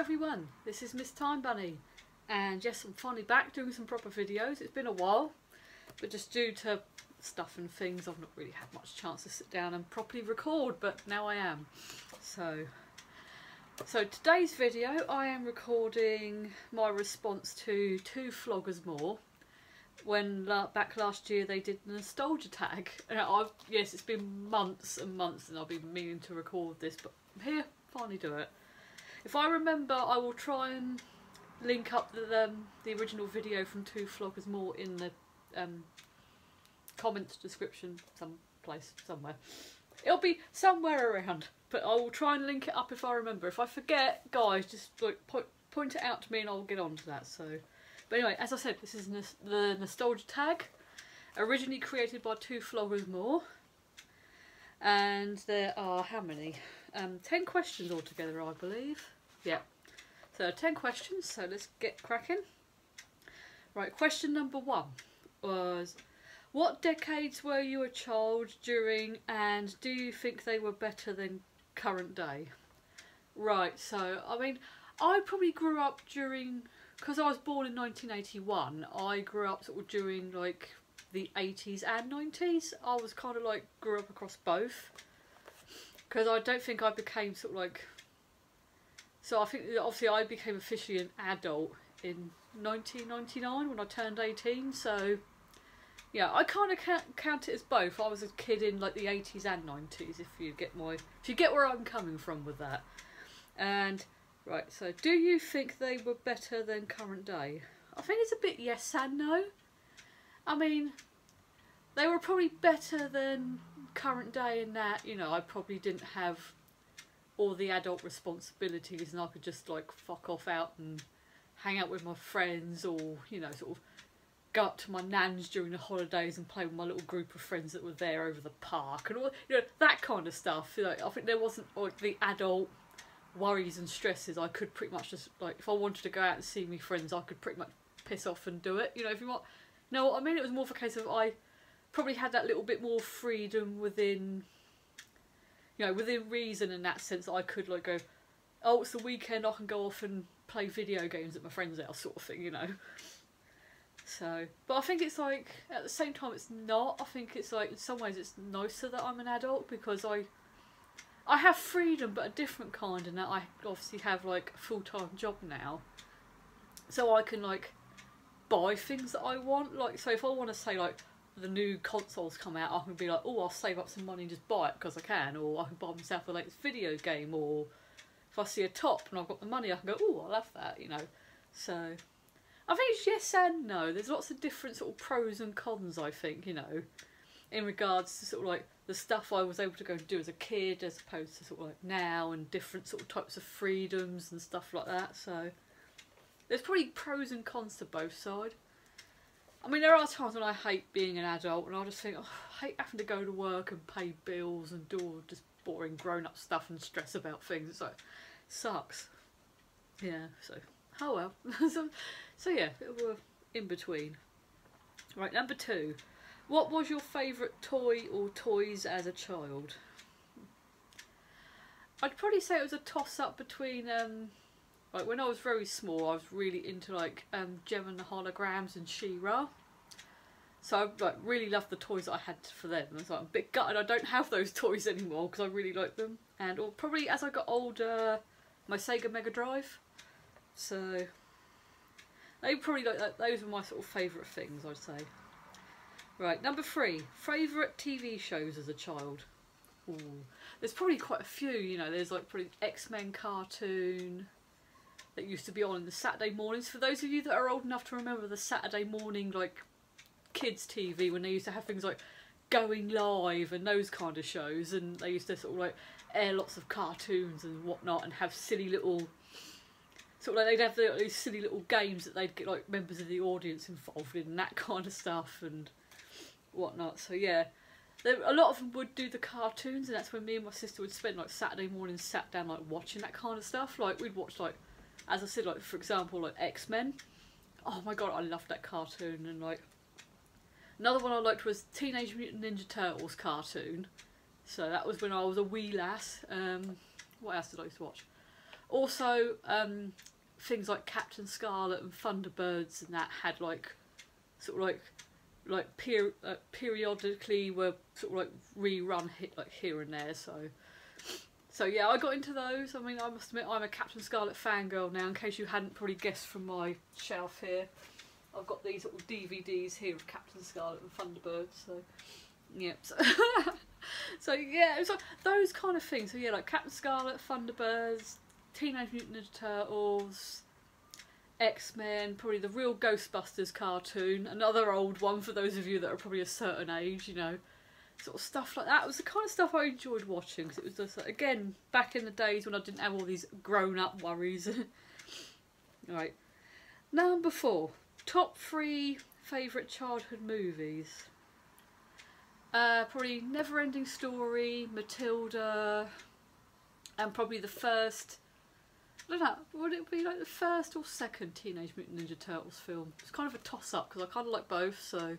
everyone, this is Miss Time Bunny, and yes, I'm finally back doing some proper videos. It's been a while, but just due to stuff and things I've not really had much chance to sit down and properly record, but now I am. So today's video I am recording my response to Two Vloggers More, when back last year they did the nostalgia tag. And yes, it's been months and months and I've been meaning to record this, but I'm here, finally do it. If I remember, I will try and link up the original video from Two Vloggers More in the comments description somewhere. It'll be somewhere around, but I will try and link it up if I remember. If I forget, guys, just like point it out to me and I'll get on to that. So, but anyway, as I said, this is the nostalgia tag, originally created by Two Vloggers More, and there are how many? 10 questions altogether, I believe. Yeah, so 10 questions. So let's get cracking. Right, question number 1 was, what decades were you a child during, and do you think they were better than current day? Right, so I mean, I probably grew up during, because I was born in 1981, I grew up sort of during like the 80s and 90s. I was kind of like grew up across both, because I don't think I became sort of like, so I think obviously I became officially an adult in 1999 when I turned 18, so yeah, I kind of count it as both. I was a kid in like the 80s and 90s, if you get where I'm coming from with that. And right, so do you think they were better than current day? I think it's a bit yes and no. I mean, they were probably better than current day in that, you know, I probably didn't have all the adult responsibilities and I could just like fuck off out and hang out with my friends, or, you know, sort of go up to my nan's during the holidays and play with my little group of friends that were there over the park and all, you know, that kind of stuff. You know, I think there wasn't like the adult worries and stresses. I could pretty much just like, if I wanted to go out and see my friends, I could pretty much piss off and do it. You know, if you want, you know what I mean? It was more of a case of I probably had that little bit more freedom within, you know, within reason, in that sense that I could like go, oh, it's the weekend, I can go off and play video games at my friend's house, sort of thing, you know. So, but I think it's like, at the same time it's not. I think it's like, in some ways it's nicer that I'm an adult, because I have freedom, but a different kind, in that I obviously have like a full-time job now, so I can like buy things that I want. Like, so if I want to say like the new consoles come out, I can be like, oh, I'll save up some money and just buy it because I can, or I can buy myself the latest video game, or if I see a top and I've got the money I can go, oh, I love that, you know. So I think it's yes and no. There's lots of different sort of pros and cons, I think, you know, in regards to sort of like the stuff I was able to go and do as a kid as opposed to sort of like now, and different sort of types of freedoms and stuff like that. So there's probably pros and cons to both sides. I mean, there are times when I hate being an adult and I just think, oh, I hate having to go to work and pay bills and do all just boring grown-up stuff and stress about things. It's like, sucks. Yeah, so, oh well. So yeah, we're in between. Right, number 2. What was your favourite toy or toys as a child? I'd probably say it was a toss-up between, like when I was very small, I was really into like Jem and the Holograms and She-Ra. So I like really loved the toys that I had for them. I was like, I'm a bit gutted I don't have those toys anymore because I really liked them. And or probably as I got older, my Sega Mega Drive. So they probably like those were my sort of favourite things, I'd say. Right, number 3, favourite TV shows as a child. Ooh, there's probably quite a few. You know, there's like probably X-Men cartoon that used to be on in the Saturday mornings. For those of you that are old enough to remember the Saturday morning like kids TV, when they used to have things like Going Live and those kind of shows, and they used to sort of like air lots of cartoons and whatnot, and have silly little sort of like they'd have these silly little games that they'd get like members of the audience involved in and that kind of stuff and whatnot. So yeah, a lot of them would do the cartoons, and that's when me and my sister would spend like Saturday mornings sat down like watching that kind of stuff. Like we'd watch like, as I said, like for example like X-Men. Oh my god, I loved that cartoon. And like another one I liked was Teenage Mutant Ninja Turtles cartoon. So that was when I was a wee lass. What else did I used to watch? Also, things like Captain Scarlet and Thunderbirds and that had like sort of like periodically were sort of like rerun hit like here and there. So yeah, I got into those. I mean, I must admit I'm a Captain Scarlet fangirl now. In case you hadn't probably guessed from my shelf here, I've got these little DVDs here of Captain Scarlet and Thunderbirds. So yep. So yeah, it was like those kind of things. So yeah, like Captain Scarlet, Thunderbirds, Teenage Mutant Ninja Turtles, X-Men, probably the real Ghostbusters cartoon, another old one for those of you that are probably a certain age, you know, sort of stuff like that. It was the kind of stuff I enjoyed watching, because it was just, like, again, back in the days when I didn't have all these grown-up worries. Right, number 4, top 3 favourite childhood movies. Probably Neverending Story, Matilda, and probably the first, I don't know, would it be like the first or second Teenage Mutant Ninja Turtles film? It's kind of a toss-up, because I kind of like both, so.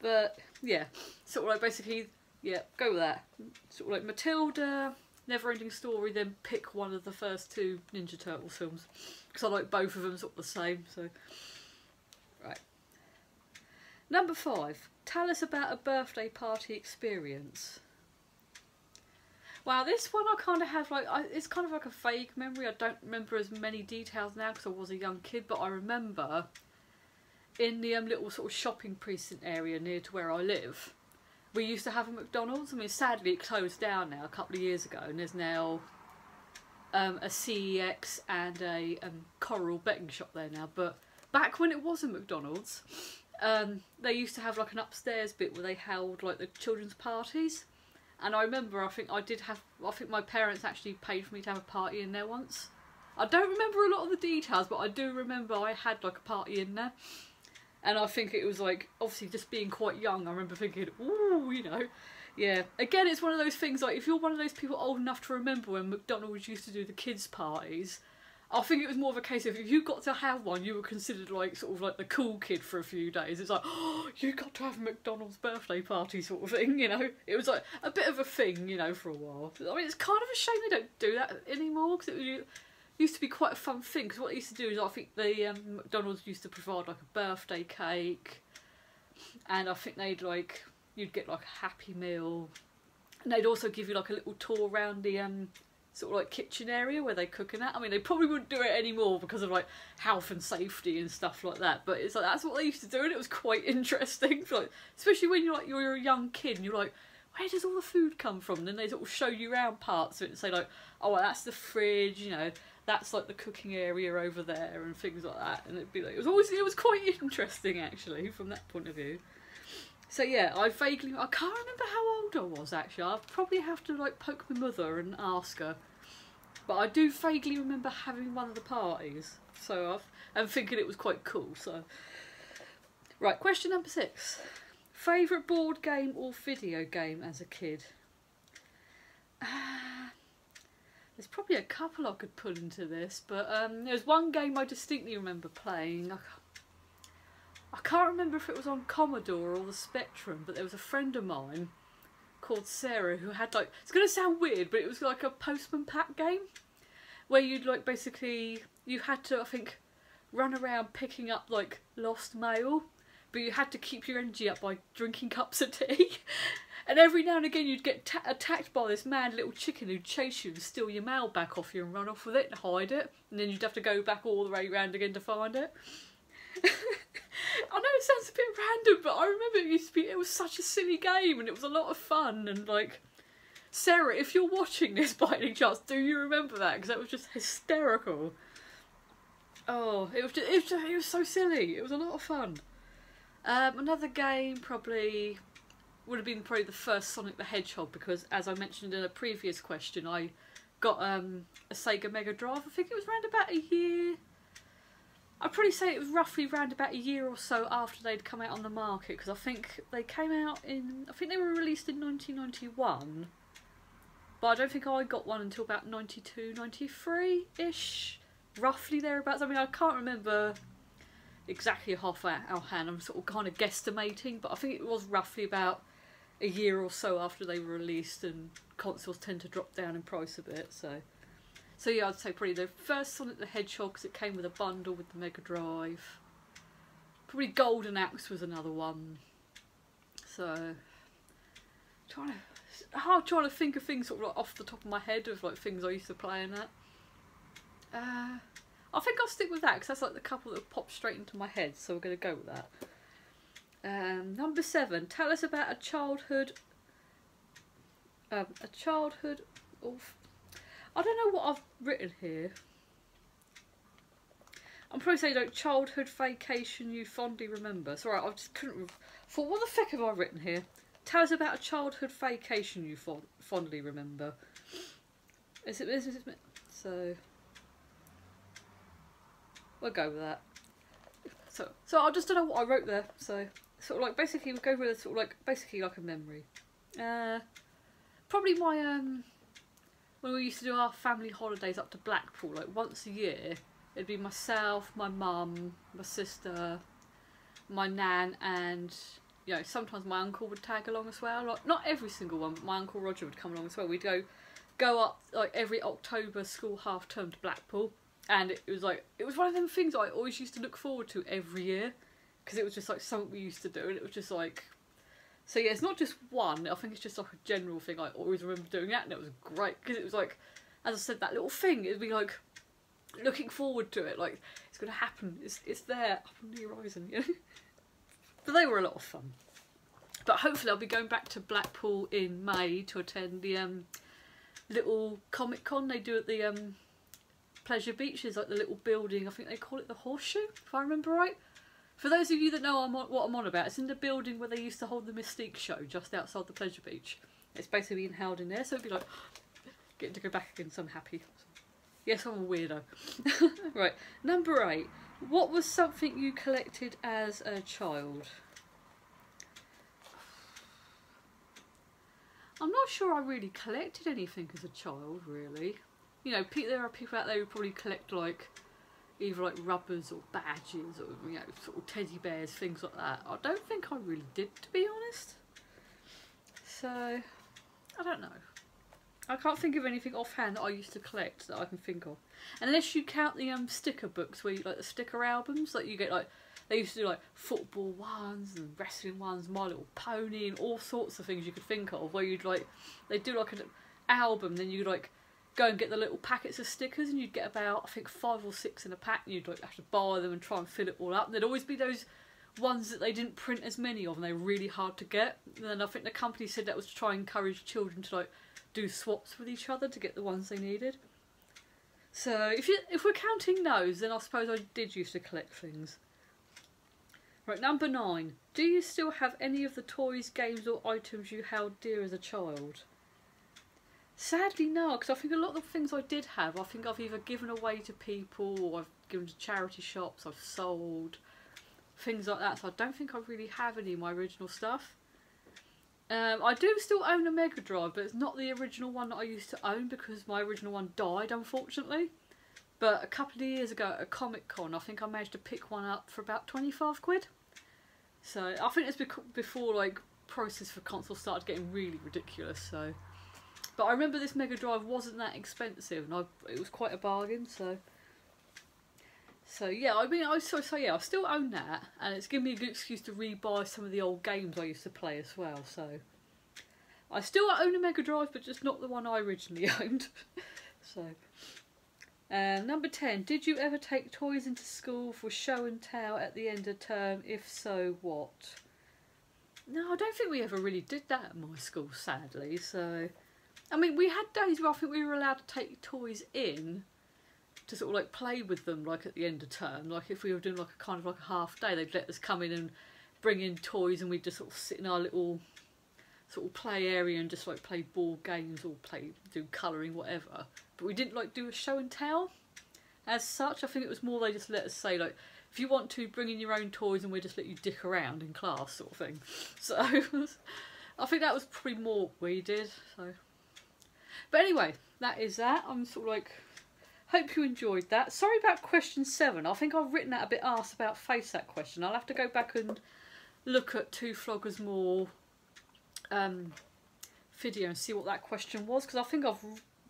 But, yeah, sort of like basically, yeah, go with that. Sort of like Matilda, Neverending Story, then pick one of the first two Ninja Turtles films, because I like both of them sort of the same, so. Right. Number 5, tell us about a birthday party experience. Wow, this one I kind of have like, it's kind of like a vague memory. I don't remember as many details now because I was a young kid, but I remember in the little sort of shopping precinct area near to where I live, we used to have a McDonald's. I mean, sadly it closed down now a couple of years ago, and there's now a CEX and a Coral betting shop there now. But back when it was a McDonald's, they used to have like an upstairs bit where they held like the children's parties, and I remember I think my parents actually paid for me to have a party in there once. I don't remember a lot of the details, but I do remember I had like a party in there, and I think it was like, obviously just being quite young, I remember thinking, ooh, you know, yeah. Again, it's one of those things, like if you're one of those people old enough to remember when McDonald's used to do the kids parties, I think it was more of a case of if you got to have one, you were considered like sort of like the cool kid for a few days. It's like, oh, you got to have a McDonald's birthday party sort of thing, you know. It was like a bit of a thing, you know, for a while. I mean, it's kind of a shame they don't do that anymore, because it used to be quite a fun thing. Because what they used to do is, I think the McDonald's used to provide like a birthday cake, and I think they'd like, you'd get like a Happy Meal, and they'd also give you like a little tour around the sort of like kitchen area where they cook and that. I mean, they probably wouldn't do it anymore because of like health and safety and stuff like that, but it's like that's what they used to do, and it was quite interesting, like especially when you're a young kid and you're like, where does all the food come from? And then they sort of show you around parts of it and say like, oh well, that's the fridge, you know, that's like the cooking area over there and things like that, and it'd be like, it was quite interesting actually from that point of view. So yeah, I can't remember how old I was actually. I'll probably have to like poke my mother and ask her. But I do vaguely remember having one of the parties, so I'm thinking it was quite cool. So right, question number 6: favourite board game or video game as a kid? There's probably a couple I could put into this, but there's one game I distinctly remember playing. I can't remember if it was on Commodore or the Spectrum, but there was a friend of mine called Sarah who had like, it's going to sound weird, but it was like a Postman Pat game where you'd like basically, you had to, I think, run around picking up like lost mail, but you had to keep your energy up by drinking cups of tea. And every now and again you'd get attacked by this mad little chicken who'd chase you and steal your mail back off you and run off with it and hide it. And then you'd have to go back all the way round again to find it. I know it sounds a bit random, but I remember it used to be, it was such a silly game and it was a lot of fun. And like, Sarah, if you're watching this by any chance, do you remember that? Because that was just hysterical. Oh, it was so silly. It was a lot of fun. Another game probably would have been the first Sonic the Hedgehog, because as I mentioned in a previous question, I got a Sega Mega Drive. I think it was around about a year, I'd probably say it was roughly around about a year or so after they'd come out on the market, because I think they came out in, I think they were released in 1991, but I don't think I got one until about 92, 93-ish, roughly thereabouts. I mean, I can't remember exactly off our hand, I'm sort of kind of guesstimating, but I think it was roughly about a year or so after they were released, and consoles tend to drop down in price a bit, so. So yeah, I'd say probably the first Sonic the Hedgehog, because it came with a bundle with the Mega Drive. Probably Golden Axe was another one. So, hard trying to think of things sort of like off the top of my head of like things I used to play in that. I think I'll stick with that because that's like the couple that popped straight into my head, so we're going to go with that. Number 7, tell us about a childhood. I don't know what I've written here. I'm probably saying like childhood vacation you fondly remember. Sorry, I just couldn't. Thought, what the fuck have I written here? Tell us about a childhood vacation you fondly remember. Is it? So we'll go with that. So I just don't know what I wrote there. So sort of like basically we'll go with sort of like basically like a memory. Probably my when we used to do our family holidays up to Blackpool, like once a year, it'd be myself, my mum, my sister, my nan, and you know sometimes my uncle would tag along as well. Like not every single one, but my uncle Roger would come along as well. We'd go up like every October school half term to Blackpool, and it was one of them things I always used to look forward to every year because it was just like something we used to do, and it was just like. So yeah, it's not just one, I think it's just like a general thing, I always remember doing that and it was great, because it was like, as I said, that little thing, it'd be like, looking forward to it, like, it's going to happen, it's there, up on the horizon, you know? But they were a lot of fun. But hopefully I'll be going back to Blackpool in May to attend the little Comic Con they do at the Pleasure Beaches, like the little building, I think they call it the Horseshoe, if I remember right. For those of you that know what I'm on about, it's in the building where they used to hold the Mystique show, just outside the Pleasure Beach. It's basically being held in there, so it'd be like, getting to go back again, so I'm happy. Yes, I'm a weirdo. Right, number 8. What was something you collected as a child? I'm not sure I really collected anything as a child, really. You know, there are people out there who probably collect, like, either like rubbers or badges or you know sort of teddy bears, things like that. I don't think I really did, to be honest. So I don't know. I can't think of anything offhand that I used to collect that I can think of, unless you count the sticker books where you like the sticker albums. Like you get like they used to do like football ones and wrestling ones, My Little Pony, and all sorts of things you could think of. Where you'd like they do like an album, then you'd like. Go and get the little packets of stickers, and you'd get about I think 5 or 6 in a pack, and you'd like have to buy them and try and fill it all up. And there'd always be those ones that they didn't print as many of, and they were really hard to get. And then I think the company said that was to try and encourage children to like do swaps with each other to get the ones they needed. So if we're counting those, then I suppose I did used to collect things. Right, number 9. Do you still have any of the toys, games, or items you held dear as a child? Sadly no, because I think a lot of the things I did have, I think I've either given away to people or I've given to charity shops, I've sold, things like that, so I don't think I really have any of my original stuff. I do still own a Mega Drive, but it's not the original one that I used to own because my original one died, unfortunately. But a couple of years ago at a Comic Con, I think I managed to pick one up for about 25 quid. So I think it's before like prices for consoles started getting really ridiculous, so... But I remember this Mega Drive wasn't that expensive, and it was quite a bargain. So yeah, I mean, yeah, I still own that, and it's given me a good excuse to rebuy some of the old games I used to play as well. So I still own a Mega Drive, but just not the one I originally owned. So number 10: Did you ever take toys into school for show and tell at the end of term? If so, what? No, I don't think we ever really did that at my school, sadly. So. I mean, we had days where I think we were allowed to take toys in to sort of like play with them, like at the end of term. Like if we were doing like a kind of like a half day, they'd let us come in and bring in toys, and we'd just sort of sit in our little sort of play area and just like play board games or do colouring, whatever. But we didn't like do a show and tell as such. I think it was more they just let us say like, if you want to, bring in your own toys, and we'll just let you dick around in class, sort of thing. So I think that was probably more what we did. So. But anyway, that is that. I'm sort of like, hope you enjoyed that. Sorry about question 7. I think I've written that a bit arse about face that question. I'll have to go back and look at Two Vloggers More video and see what that question was, because I think I've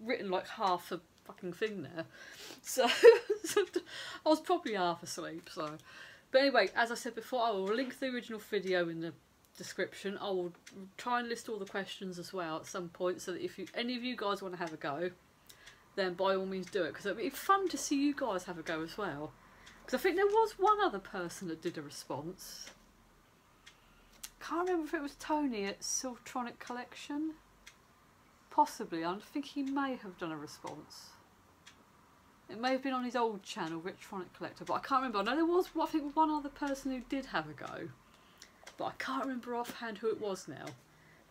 written like half a fucking thing there. So, I was probably half asleep, so. But anyway, as I said before, I will link the original video in the description. I will try and list all the questions as well at some point, so that if you, any of you guys want to have a go, then by all means do it, because it'd be fun to see you guys have a go as well. Because I think there was one other person that did a response. Can't remember if it was Tony at Siltronic Collection. Possibly. I think he may have done a response. It may have been on his old channel, Richtronic Collector, but I can't remember. I know there was, I think, one other person who did have a go, but I can't remember offhand who it was now.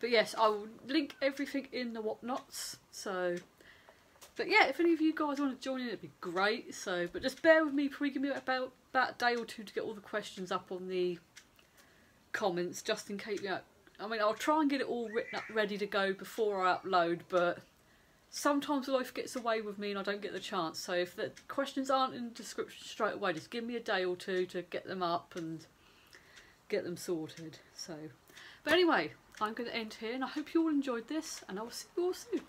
But yes, I will link everything in the whatnots, so... But yeah, if any of you guys want to join in, it'd be great. So, but just bear with me, probably give me about a day or two to get all the questions up on the comments, just in case, you know, I mean, I'll try and get it all written up, ready to go before I upload, but sometimes life gets away with me and I don't get the chance. So if the questions aren't in the description straight away, just give me a day or two to get them up and get them sorted. So, but anyway, I'm going to end here, and I hope you all enjoyed this, and I'll see you all soon.